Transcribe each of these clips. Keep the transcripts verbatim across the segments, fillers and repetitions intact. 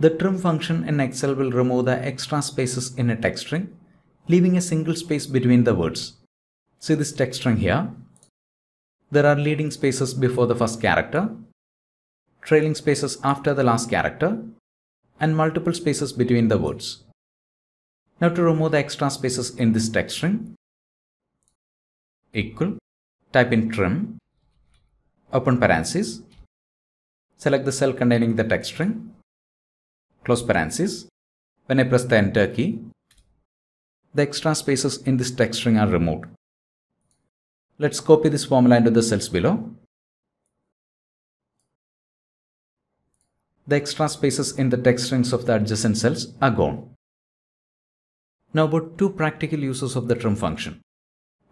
The trim function in Excel will remove the extra spaces in a text string, leaving a single space between the words. See this text string here. There are leading spaces before the first character, trailing spaces after the last character, and multiple spaces between the words. Now to remove the extra spaces in this text string, equal, type in trim, open parenthesis, select the cell containing the text string, close parenthesis. When I press the enter key, the extra spaces in this text string are removed. Let's copy this formula into the cells below. The extra spaces in the text strings of the adjacent cells are gone. Now about two practical uses of the trim function.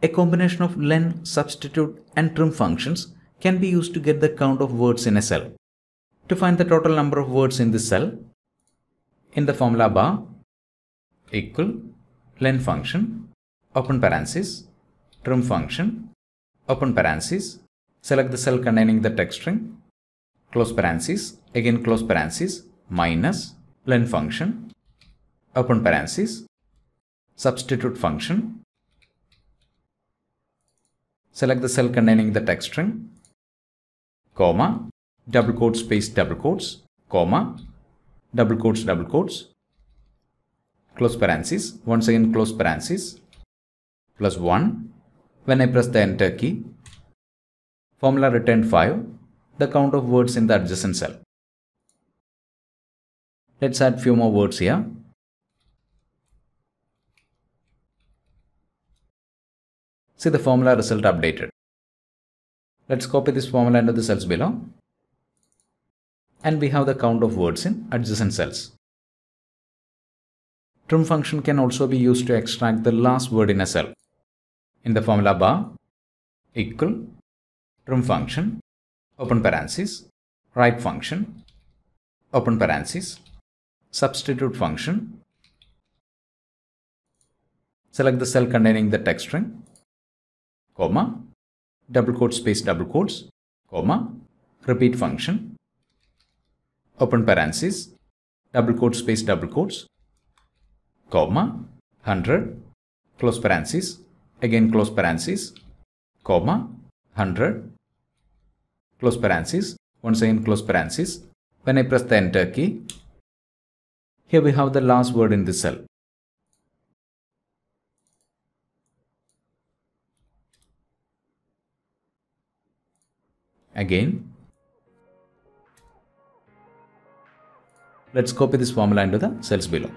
A combination of len, substitute and trim functions can be used to get the count of words in a cell. To find the total number of words in this cell, in the formula bar, equal, len function, open parenthesis, trim function, open parenthesis, select the cell containing the text string, close parenthesis, again close parenthesis, minus, len function, open parenthesis, substitute function, select the cell containing the text string, comma, double quotes, space, double quotes, comma, double quotes, double quotes, close parenthesis, once again close parenthesis, plus one. When I press the enter key, formula returned five, the count of words in the adjacent cell. Let's add few more words here. See the formula result updated. Let's copy this formula into the cells below. And we have the count of words in adjacent cells. Trim function can also be used to extract the last word in a cell. In the formula bar, equal, trim function, open parenthesis, right function, open parenthesis, substitute function, select the cell containing the text string, comma, double quotes, space, double quotes, comma, repeat function, open parenthesis, double quotes, space, double quotes, comma, one hundred, close parenthesis, again close parenthesis, comma, one hundred, close parenthesis, once again close parenthesis. When I press the enter key, here we have the last word in this cell. Again, let's copy this formula into the cells below.